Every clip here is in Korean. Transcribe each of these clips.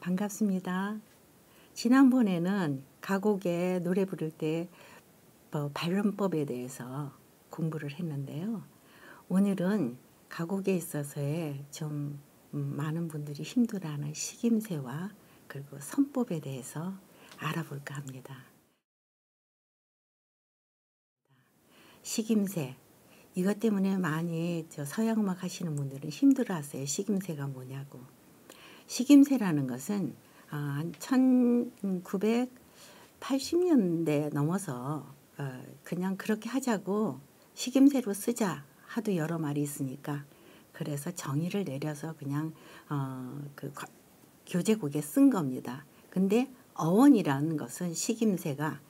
반갑습니다. 지난번에는 가곡에 노래 부를 때 발음법에 대해서 공부를 했는데요. 오늘은 가곡에 있어서의 좀 많은 분들이 힘들어하는 식임새와 그리고 선법에 대해서 알아볼까 합니다. 식임새, 이것 때문에 많이 서양음악 하시는 분들은 힘들어하세요. 식임새가 뭐냐고. 식임새라는 것은 1980년대 넘어서 그냥 그렇게 하자고, 식임새로 쓰자 하도 여러 말이 있으니까 그래서 정의를 내려서 그냥 교재곡에 쓴 겁니다. 근데 어원이라는 것은 식임새가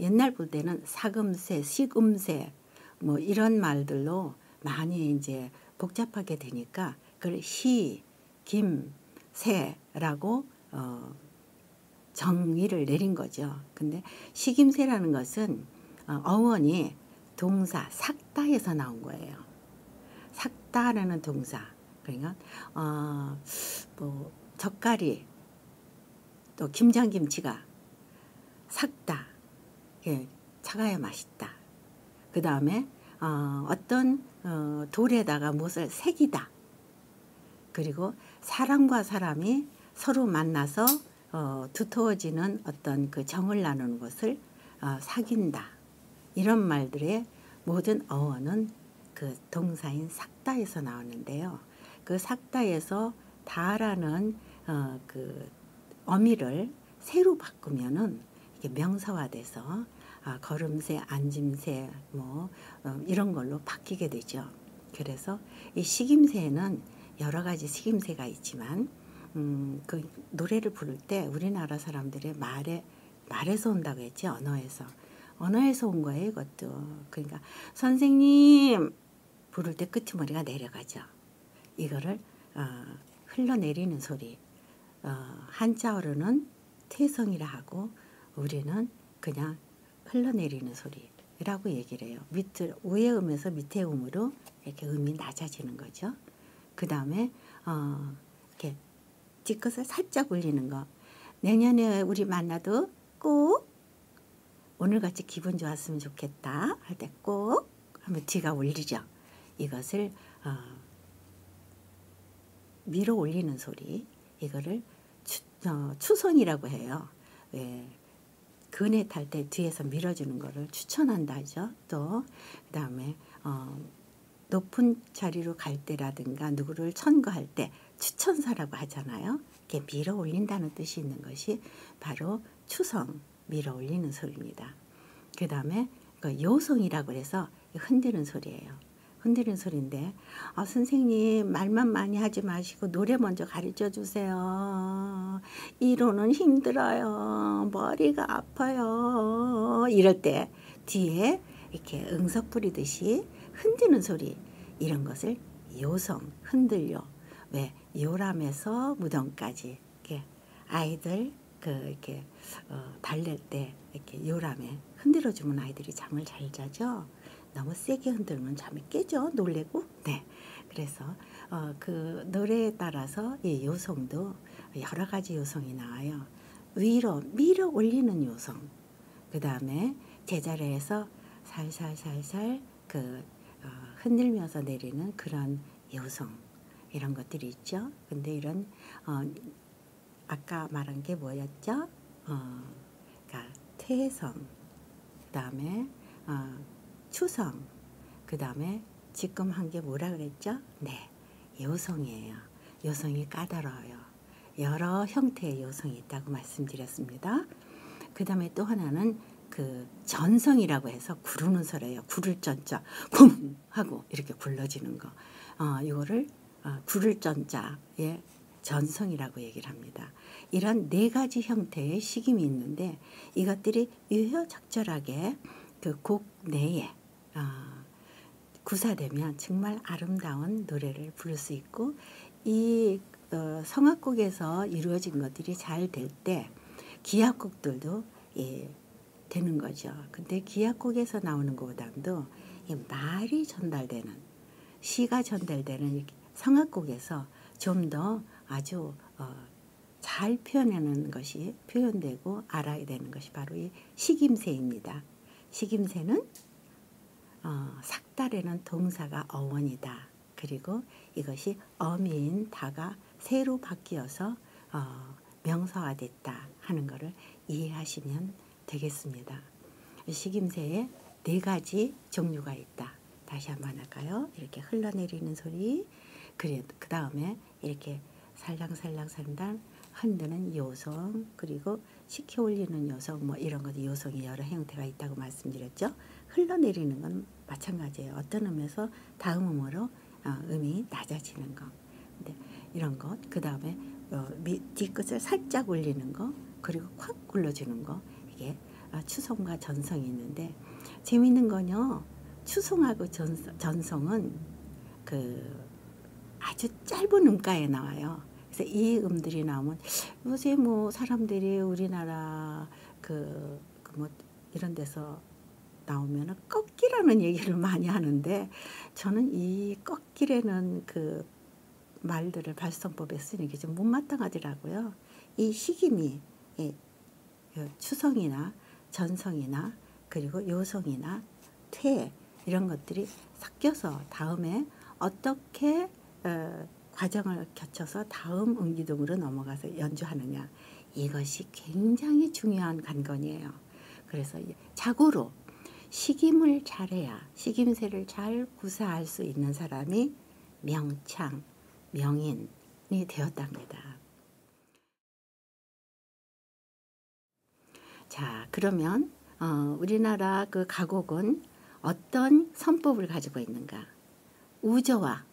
옛날 볼 때는 사금새, 식음새 뭐 이런 말들로 많이 이제 복잡하게 되니까 그걸 시, 김, 새라고 정의를 내린 거죠. 근데 식임새라는 것은 어원이 동사 삭다에서 나온 거예요. 삭다라는 동사, 그러니까 뭐 젓갈이 또 김장김치가 삭다, 예, 차가야 맛있다. 그 다음에 어떤 돌에다가 무엇을 새기다. 그리고 사람과 사람이 서로 만나서 두터워지는 어떤 그 정을 나누는 것을 사귄다. 이런 말들의 모든 어원은 그 동사인 삭다에서 나오는데요. 그 삭다에서 다라는 그 어미를 새로 바꾸면은 이게 명사화돼서 걸음새, 앉음새 뭐 이런 걸로 바뀌게 되죠. 그래서 이 식임새는 여러 가지 식임새가 있지만 그 노래를 부를 때 우리나라 사람들의 말에서 온다고 했지, 언어에서 온 거예요, 이것도. 그러니까 선생님 부를 때 끝머리가 내려가죠. 이거를 흘러내리는 소리, 한자어로는 퇴성이라 하고 우리는 그냥 흘러내리는 소리라고 얘기를 해요. 위의 음에서 밑의 음으로 이렇게 음이 낮아지는 거죠. 그 다음에 이렇게 뒤끝을 살짝 올리는 거. 내년에 우리 만나도 꼭 오늘같이 기분 좋았으면 좋겠다 할 때 꼭 하면 뒤가 올리죠. 이것을 밀어 올리는 소리, 이거를 추선이라고 해요. 예, 그네 탈 때 뒤에서 밀어주는 거를 추천한다 하죠. 또 그 다음에 높은 자리로 갈 때라든가 누구를 천거할 때 추천사라고 하잖아요. 이렇게 밀어 올린다는 뜻이 있는 것이 바로 추성, 밀어 올리는 소리입니다. 그 다음에 요성이라고 해서 흔드는 소리예요. 흔드는 소리인데 선생님 말만 많이 하지 마시고 노래 먼저 가르쳐 주세요. 이로는 힘들어요. 머리가 아파요. 이럴 때 뒤에 이렇게 응석 부리듯이 흔드는 소리, 이런 것을 요성, 흔들려. 왜? 요람에서 무덤까지 이렇게 아이들 이렇게 달랠 때 이렇게 요람에 흔들어주면 아이들이 잠을 잘 자죠. 너무 세게 흔들면 잠이 깨죠. 놀래고. 네. 그래서 그 노래에 따라서 이 요성도 여러 가지 요성이 나와요. 위로 밀어 올리는 요성. 그 다음에 제자리에서 살살살살 흔들면서 내리는 그런 요성, 이런 것들이 있죠. 근데 이런 아까 말한 게 뭐였죠? 그러니까 퇴성, 그 다음에 추성, 그 다음에 지금 한 게 뭐라 그랬죠? 네, 요성이에요. 요성이 까다로워요. 여러 형태의 요성이 있다고 말씀드렸습니다. 그 다음에 또 하나는 그 전성이라고 해서 구르는 소리예요. 구를 전자, 쿵 하고 이렇게 굴러지는 거. 이거를 구를 전자의 전성이라고 얘기를 합니다. 이런 네 가지 형태의 식임이 있는데 이것들이 유효적절하게 그 곡 내에 구사되면 정말 아름다운 노래를 부를 수 있고, 이 성악곡에서 이루어진 것들이 잘 될 때 기악곡들도 되는 거죠. 근데 기악곡에서 나오는 것보다도 이 말이 전달되는, 시가 전달되는 성악곡에서 좀 더 아주 잘 표현하는 것이 표현되고 알아야 되는 것이 바로 이 식임새입니다. 식임새는 삭달에는 동사가 어원이다. 그리고 이것이 어미인 다가 새로 바뀌어서 명사화됐다 하는 것을 이해하시면 되겠습니다. 식임새에 네 가지 종류가 있다. 다시 한번 할까요? 이렇게 흘러내리는 소리, 그 다음에 이렇게 살랑살랑 흔드는 요성, 그리고 식혀올리는 요성, 뭐 이런 것들 요성이 여러 형태가 있다고 말씀드렸죠. 흘러내리는 건 마찬가지예요. 어떤 음에서 다음 음으로 음이 낮아지는 것, 근데 이런 것, 그 다음에 뒤끝을 살짝 올리는 것, 그리고 콱 올려주는 것, 이게 추성과 전성이 있는데, 재미있는 건요, 추성하고 전성은 그 아주 짧은 음가에 나와요. 그래서 이 음들이 나오면 요새 뭐 사람들이 우리나라 뭐 이런 데서 나오면은 꺾기라는 얘기를 많이 하는데, 저는 이 꺾기라는 그 말들을 발성법에 쓰니까 좀 못마땅하더라고요. 이 식임이 추성이나 전성이나 그리고 요성이나 퇴 이런 것들이 섞여서 다음에 어떻게 과정을 거쳐서 다음 음기둥으로 넘어가서 연주하느냐, 이것이 굉장히 중요한 관건이에요. 그래서 자고로 식임을 잘해야, 식임새를 잘 구사할 수 있는 사람이 명창, 명인이 되었답니다. 자, 그러면 우리나라 그 가곡은 어떤 선법을 가지고 있는가? 우저와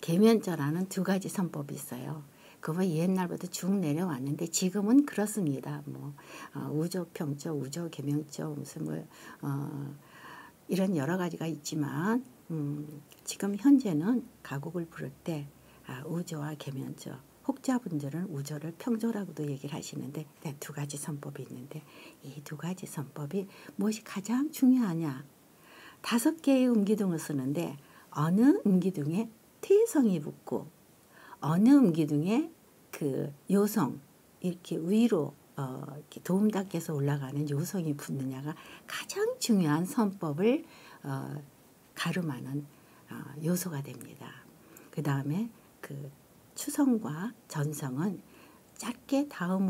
계면조라는 두 가지 선법이 있어요. 그거 옛날부터 쭉 내려왔는데 지금은 그렇습니다. 뭐 우저, 평조, 우저, 계면조 무슨 뭐 이런 여러 가지가 있지만 지금 현재는 가곡을 부를 때 우저와 계면조, 혹자분들은 우저를 평조라고도 얘기를 하시는데, 네, 두 가지 선법이 있는데 이 두 가지 선법이 무엇이 가장 중요하냐? 5개의 음기둥을 쓰는데 어느 음기둥에 퇴성이 붙고 어느 음기둥에 그 요성, 이렇게 위로 이렇게 도음닦여서 올라가는 요성이 붙느냐가 가장 중요한 선법을 가름하는 요소가 됩니다. 그 다음에 그 추성과 전성은 짧게 다음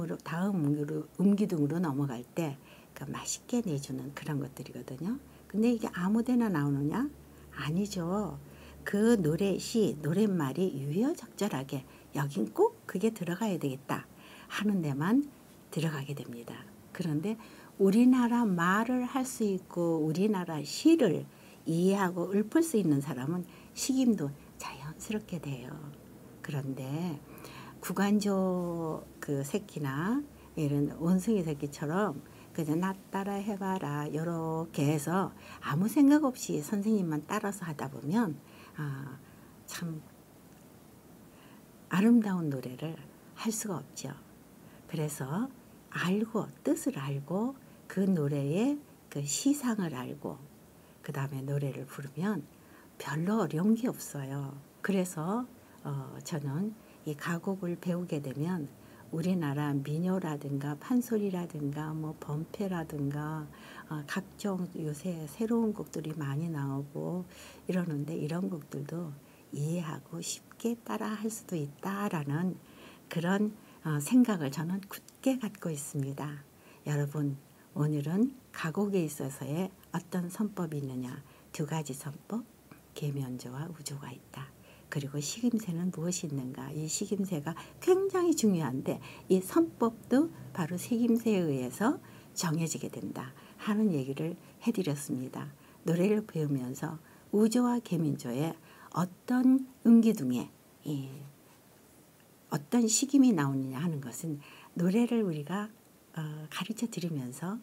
음기둥으로 넘어갈 때 그러니까 맛있게 내주는 그런 것들이거든요. 근데 이게 아무데나 나오느냐? 아니죠. 그 노랫말이 유효적절하게 여긴 꼭 그게 들어가야 되겠다 하는 데만 들어가게 됩니다. 그런데 우리나라 말을 할 수 있고 우리나라 시를 이해하고 읊을 수 있는 사람은 식임도 자연스럽게 돼요. 그런데 구간조 그 새끼나 이런 원숭이 새끼처럼 그냥 나 따라 해봐라 요렇게 해서 아무 생각 없이 선생님만 따라서 하다 보면 참 아름다운 노래를 할 수가 없죠. 그래서 알고, 뜻을 알고, 그 노래의 그 시상을 알고 그 다음에 노래를 부르면 별로 어려운 게 없어요. 그래서 저는 이 가곡을 배우게 되면 우리나라 민요라든가 판소리라든가 뭐 범패라든가 각종 요새 새로운 곡들이 많이 나오고 이러는데, 이런 곡들도 이해하고 쉽게 따라 할 수도 있다라는 그런 생각을 저는 굳게 갖고 있습니다. 여러분, 오늘은 가곡에 있어서의 어떤 선법이 있느냐, 두 가지 선법, 계면조와 우조가 있다. 그리고 식임새는 무엇이 있는가? 이 식임새가 굉장히 중요한데 이 선법도 바로 식임새에 의해서 정해지게 된다 하는 얘기를 해드렸습니다. 노래를 배우면서 우조와 계면조의 어떤 음기둥에 어떤 식임이 나오느냐 하는 것은 노래를 우리가 가르쳐 드리면서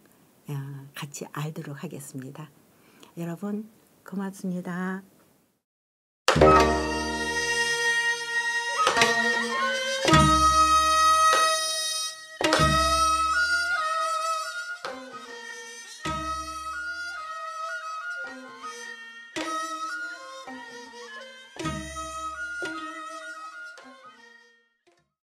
같이 알도록 하겠습니다. 여러분, 고맙습니다.